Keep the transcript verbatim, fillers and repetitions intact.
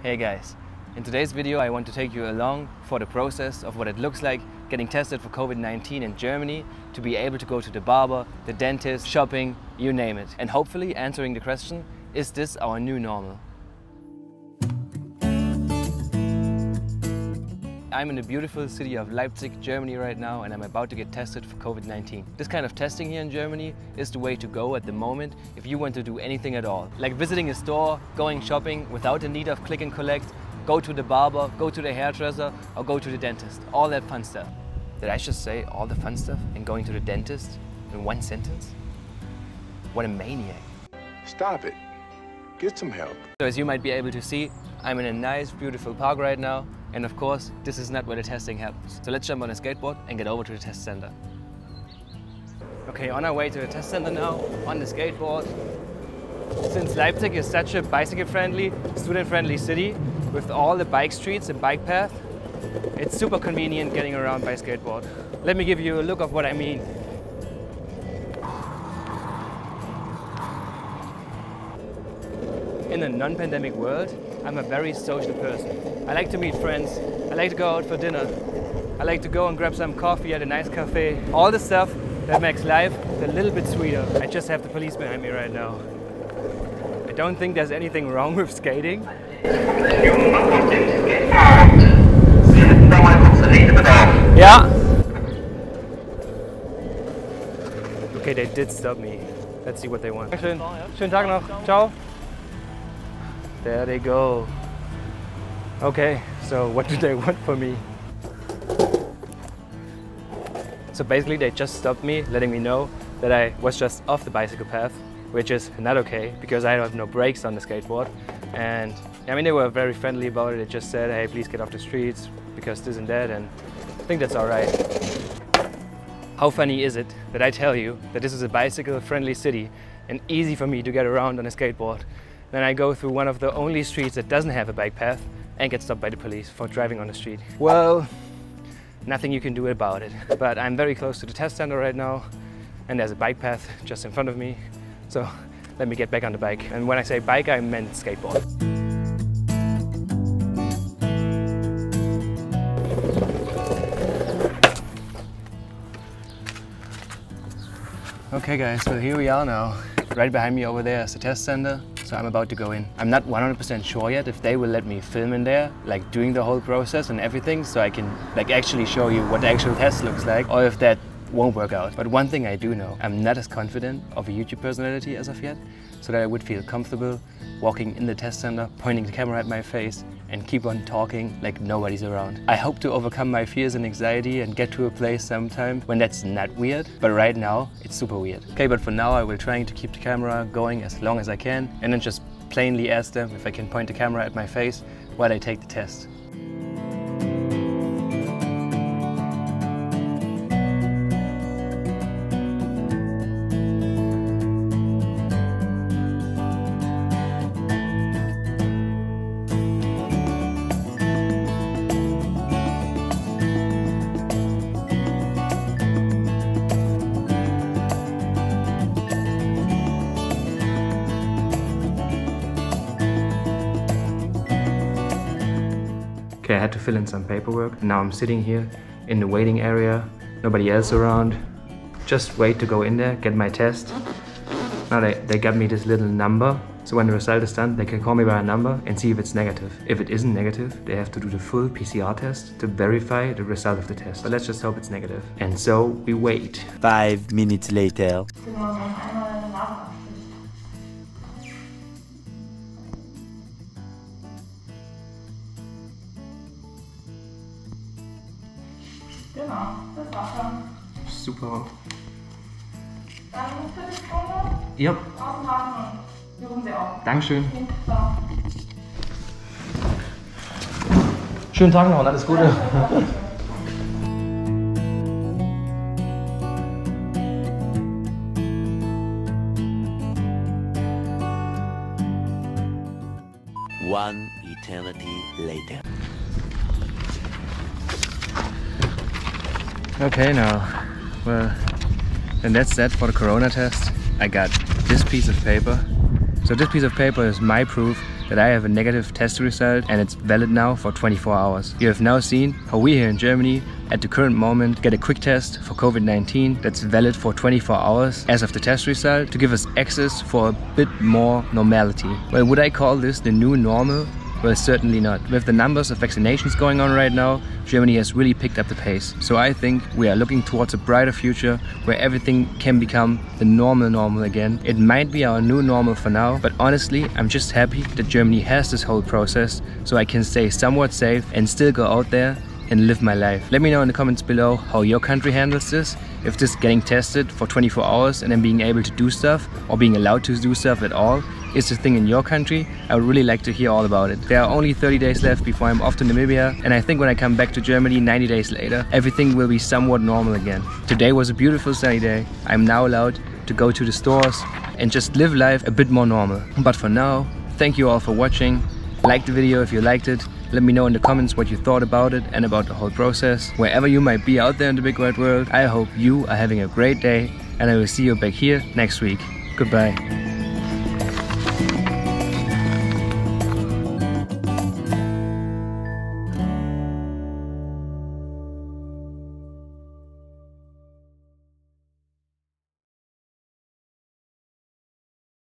Hey guys, in today's video I want to take you along for the process of what it looks like getting tested for COVID nineteen in Germany to be able to go to the barber, the dentist, shopping, you name it. And hopefully answering the question, is this our new normal? I'm in the beautiful city of Leipzig, Germany right now, and I'm about to get tested for COVID nineteen. This kind of testing here in Germany is the way to go at the moment if you want to do anything at all. Like visiting a store, going shopping without the need of click and collect, go to the barber, go to the hairdresser, or go to the dentist. All that fun stuff. Did I just say all the fun stuff and going to the dentist in one sentence? What a maniac. Stop it. Get some help. So as you might be able to see, I'm in a nice, beautiful park right now. And of course, this is not where the testing happens. So let's jump on a skateboard and get over to the test center. Okay, on our way to the test center now, on the skateboard. Since Leipzig is such a bicycle-friendly, student-friendly city, with all the bike streets and bike paths, it's super convenient getting around by skateboard. Let me give you a look of what I mean. In a non-pandemic world, I'm a very social person. I like to meet friends, I like to go out for dinner, I like to go and grab some coffee at a nice cafe. All the stuff that makes life a little bit sweeter. I just have the police behind me right now. I don't think there's anything wrong with skating. Yeah. Okay, they did stop me. Let's see what they want. Schönen Tag noch. Ciao. There they go. Okay, so what do they want from me? So basically they just stopped me, letting me know that I was just off the bicycle path, which is not okay because I have no brakes on the skateboard. And I mean, they were very friendly about it. They just said, hey, please get off the streets because this and that, and I think that's all right. How funny is it that I tell you that this is a bicycle-friendly city and easy for me to get around on a skateboard? Then I go through one of the only streets that doesn't have a bike path and get stopped by the police for driving on the street. Well, nothing you can do about it. But I'm very close to the test center right now, and there's a bike path just in front of me. So let me get back on the bike. And when I say bike, I meant skateboard. Okay guys, so here we are now. Right behind me over there is the test center. So I'm about to go in. I'm not one hundred percent sure yet if they will let me film in there, like doing the whole process and everything, so I can like actually show you what the actual test looks like, or if that won't work out. But one thing I do know, I'm not as confident of a YouTube personality as of yet, so that I would feel comfortable walking in the test center, pointing the camera at my face, and keep on talking like nobody's around. I hope to overcome my fears and anxiety and get to a place sometime when that's not weird, but right now it's super weird. Okay, but for now I will try to keep the camera going as long as I can, and then just plainly ask them if I can point the camera at my face while I take the test. Okay, I had to fill in some paperwork. Now I'm sitting here in the waiting area, nobody else around. Just wait to go in there, get my test. Now they, they got me this little number, so when the result is done, they can call me by a number and see if it's negative. If it isn't negative, they have to do the full P C R test to verify the result of the test. But let's just hope it's negative. And so we wait. Five minutes later. Super. Yep. Dankeschön. Schönen Tag noch und alles Gute. One eternity later. Okay, now, well, and that's that for the corona test. I got this piece of paper. So this piece of paper is my proof that I have a negative test result and it's valid now for twenty-four hours. You have now seen how we here in Germany at the current moment get a quick test for COVID nineteen that's valid for twenty-four hours as of the test result to give us access for a bit more normality. Well, would I call this the new normal? Well, certainly not. With the numbers of vaccinations going on right now, Germany has really picked up the pace. So I think we are looking towards a brighter future where everything can become the normal normal again. It might be our new normal for now, but honestly, I'm just happy that Germany has this whole process so I can stay somewhat safe and still go out there and live my life. Let me know in the comments below how your country handles this. If this getting tested for twenty-four hours and then being able to do stuff or being allowed to do stuff at all is a thing in your country, I would really like to hear all about it. There are only thirty days left before I'm off to Namibia, and I think when I come back to Germany ninety days later, everything will be somewhat normal again. Today was a beautiful sunny day. I'm now allowed to go to the stores and just live life a bit more normal. But for now, thank you all for watching. Like the video if you liked it. Let me know in the comments what you thought about it and about the whole process. Wherever you might be out there in the big wide world, I hope you are having a great day, and I will see you back here next week. Goodbye.